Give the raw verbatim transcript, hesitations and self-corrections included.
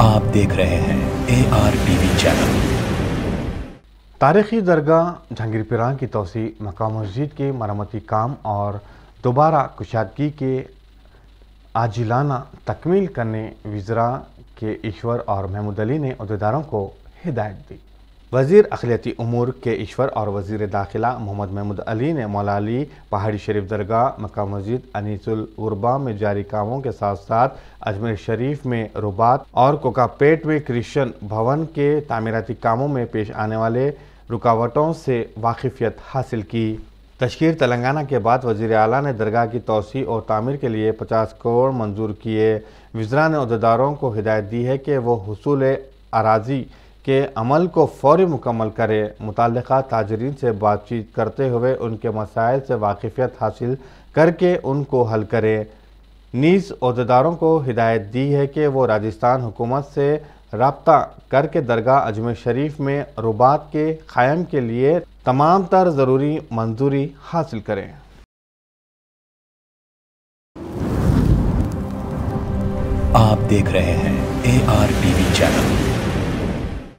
आप देख रहे हैं ए आर टीवी चैनल। तारीखी दरगाह जंगीर पीरां की तोसी मक्का मस्जिद के मरम्मती काम और दोबारा कुशादगी के आजिलाना तकमील करने वज़रा के ईश्वर और महमूद अली ने अहदेदारों को हिदायत दी। वज़ीर अखिलती उमूर के ईश्वर और वज़ीर दाखिला मोहम्मद महमूद अली ने मौला अली पहाड़ी शरीफ दरगाह मक्का मस्जिद अनीसुल उरबा में जारी कामों के साथ साथ अजमेर शरीफ में रुबात और कोकापेट में कृष्ण भवन के तामीराती कामों में पेश आने वाले रुकावटों से वाकिफियत हासिल की। तश्कीर तेलंगाना के बाद वज़ीर आला ने दरगाह की तोसी और तामीर के लिए पचास करोड़ मंजूर किए। वज़रा ने अहदेदारों को हिदायत दी है कि वह हुसूल अराजी के अमल को फौरी मुकम्मल करें, मुतालिका ताजरीन से बातचीत करते हुए उनके मसाइल से वाकिफियत हासिल करके उनको हल करें। नीज़ अहदेदारों को हिदायत दी है कि वो राजस्थान हुकूमत से रब्ता करके दरगाह अजमेर शरीफ में रुबात के क़ायम के लिए तमाम तर ज़रूरी मंजूरी हासिल करें। आप देख रहे हैं ए आर टीवी चैनल।